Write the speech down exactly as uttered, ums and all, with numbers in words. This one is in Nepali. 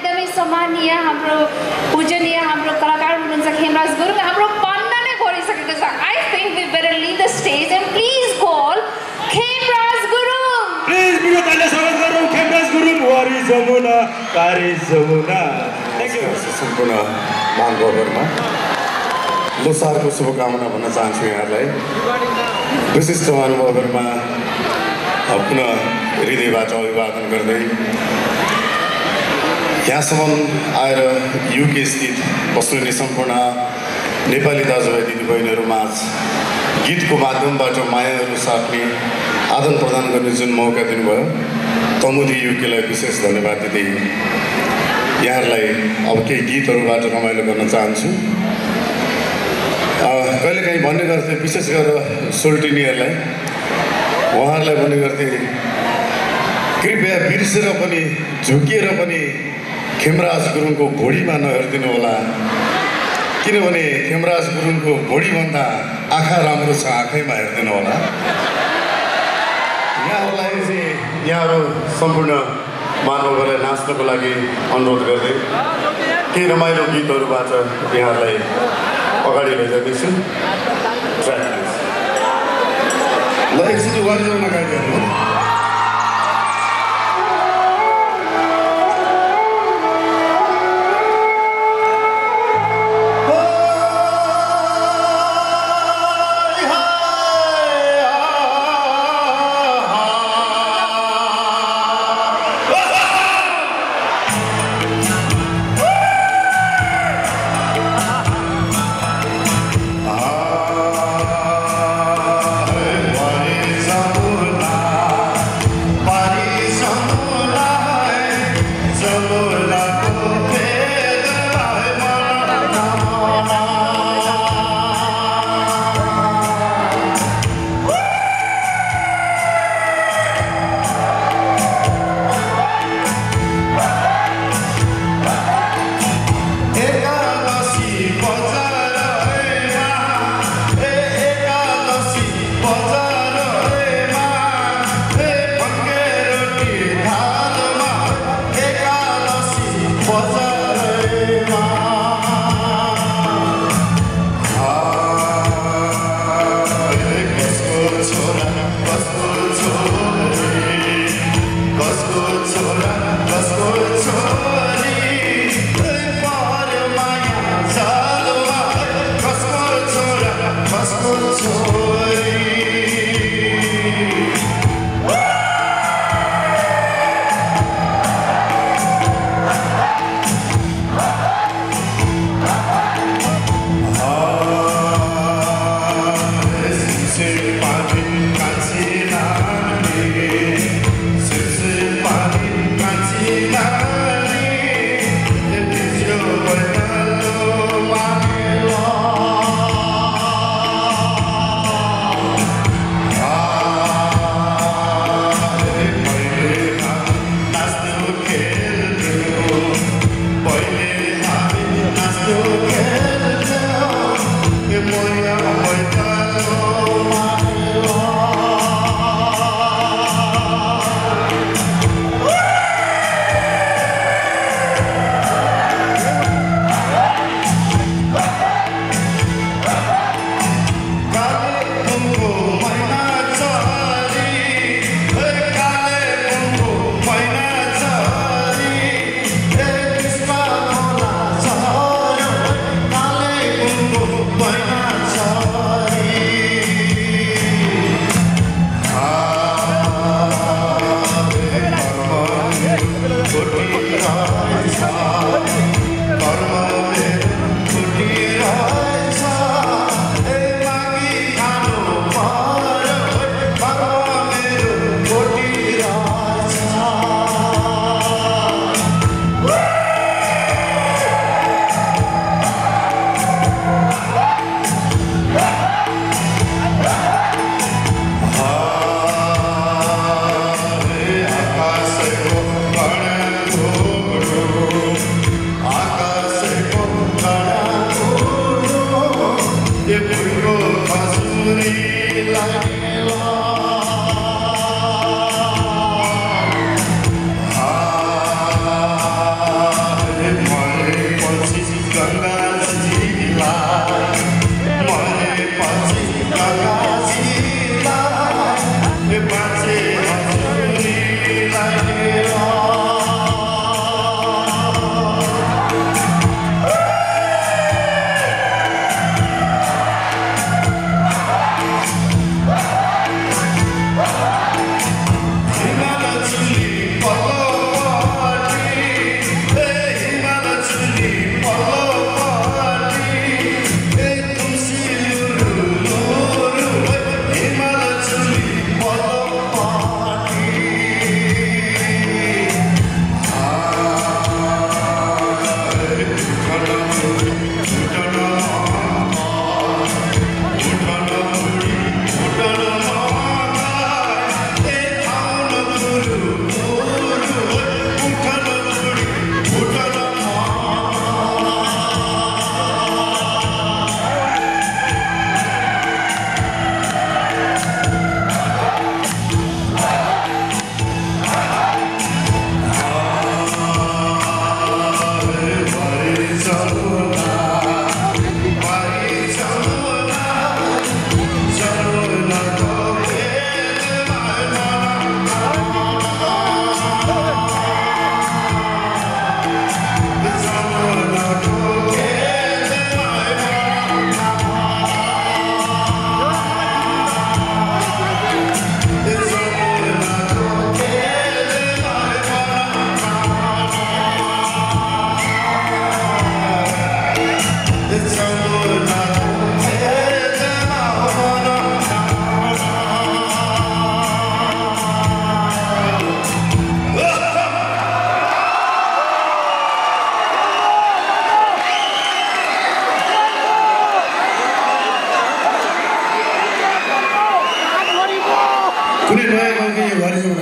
एकदमै सम्माननीय हाम्रो पूजनीय हाम्रो कलाकार हुनुहुन्छ खेमराज गुरुङ हाम्रो पन्ना नै भरिसकेको छ I think we better leave the stage and please call Khemraj Gurung please मेरो ताले स्वागत गरौँ खेमराज गुरुङ वारी जमुना कारी जमुना थैंक यू सम्पूर्ण मानवहरुमा लोसारको शुभकामना भन्न चाहन्छु यहाँलाई विशिष्ट अनुभवहरुमा आफ्नो हृदयबाट अभिवादन गर्दै यहाँसम्म आएर युके स्थित बस्ने सम्पूर्ण नेपाली दाजुभाइ दिदीबहिनीहरू माझ गीतको माध्यमबाट मायाहरू साट्ने आदान प्रदान गर्ने जुन मौका दिनुभयो तमुदी युकेलाई विशेष धन्यवाद दिँदै यहाँलाई अब केही गीतहरूबाट रमाइलो गर्न चाहन्छु कहिलेकाहीँ भन्ने गर्थे विशेष गरेर सोल्टिनीहरूलाई उहाँहरूलाई भन्ने गर्थे कृपया बिर्सेर पनि झुकिएर पनि खेमराज गुरुङको भोडीमा नहेर्दिनु होला किनभने खेमराज गुरुङको भोडी भन्दा आँखा राम्रो छ आँखैमा हेर्दिनु होला यहाँहरूलाई चाहिँ यहाँहरू सम्पूर्ण मानवहरूलाई नाच्नको लागि अनुरोध गर्दै केही रमाइलो गीतहरूबाट यहाँहरूलाई अगाडि लैजान्छु ल एकचोटि वारिजमा गाइदिनु Oh पूरे नए गांव के ये वाले